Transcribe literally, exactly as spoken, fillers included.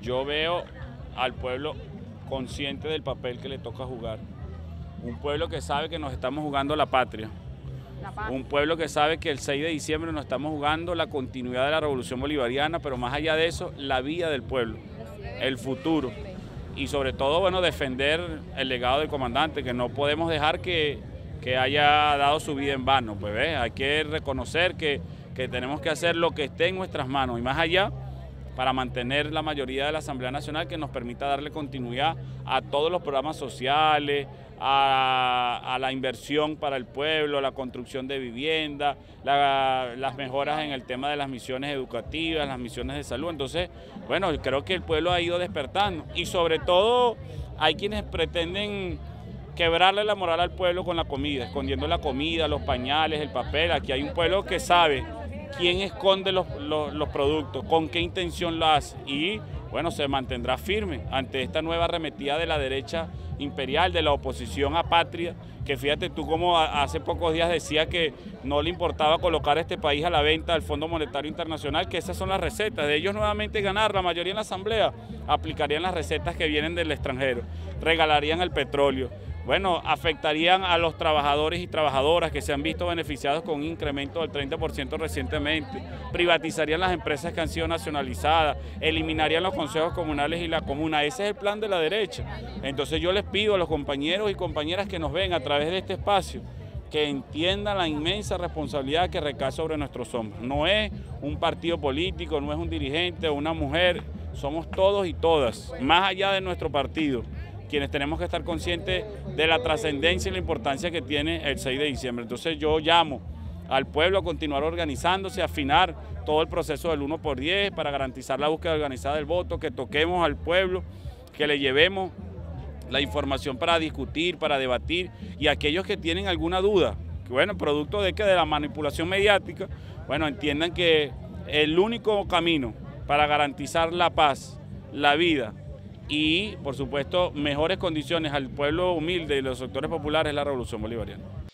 Yo veo al pueblo consciente del papel que le toca jugar. Un pueblo que sabe que nos estamos jugando la patria. La patria. Un pueblo que sabe que el seis de diciembre nos estamos jugando la continuidad de la revolución bolivariana, pero más allá de eso, la vida del pueblo, el futuro. Y sobre todo, bueno, defender el legado del comandante, que no podemos dejar que, que haya dado su vida en vano. Pues, ¿ves? Hay que reconocer que, que tenemos que hacer lo que esté en nuestras manos y más allá, para mantener la mayoría de la Asamblea Nacional que nos permita darle continuidad a todos los programas sociales, a, a la inversión para el pueblo, la construcción de vivienda, la, las mejoras en el tema de las misiones educativas, las misiones de salud. Entonces, bueno, creo que el pueblo ha ido despertando y sobre todo hay quienes pretenden quebrarle la moral al pueblo con la comida, escondiendo la comida, los pañales, el papel. Aquí hay un pueblo que sabe quién esconde los, los, los productos, con qué intención lo hace y, bueno, se mantendrá firme ante esta nueva arremetida de la derecha imperial, de la oposición apátrida, que fíjate tú como hace pocos días decía que no le importaba colocar este país a la venta al Fondo Monetario Internacional, que esas son las recetas, de ellos nuevamente ganar, la mayoría en la Asamblea aplicarían las recetas que vienen del extranjero, regalarían el petróleo. Bueno, afectarían a los trabajadores y trabajadoras que se han visto beneficiados con un incremento del treinta por ciento recientemente, privatizarían las empresas que han sido nacionalizadas, eliminarían los consejos comunales y la comuna. Ese es el plan de la derecha. Entonces yo les pido a los compañeros y compañeras que nos ven a través de este espacio que entiendan la inmensa responsabilidad que recae sobre nuestros hombros. No es un partido político, no es un dirigente o una mujer, somos todos y todas, más allá de nuestro partido, quienes tenemos que estar conscientes de la trascendencia y la importancia que tiene el seis de diciembre. Entonces yo llamo al pueblo a continuar organizándose, a afinar todo el proceso del uno por diez para garantizar la búsqueda organizada del voto, que toquemos al pueblo, que le llevemos la información para discutir, para debatir, y aquellos que tienen alguna duda, que bueno, producto de que de la manipulación mediática, bueno, entiendan que el único camino para garantizar la paz, la vida, y, por supuesto, mejores condiciones al pueblo humilde y los sectores populares de la revolución bolivariana.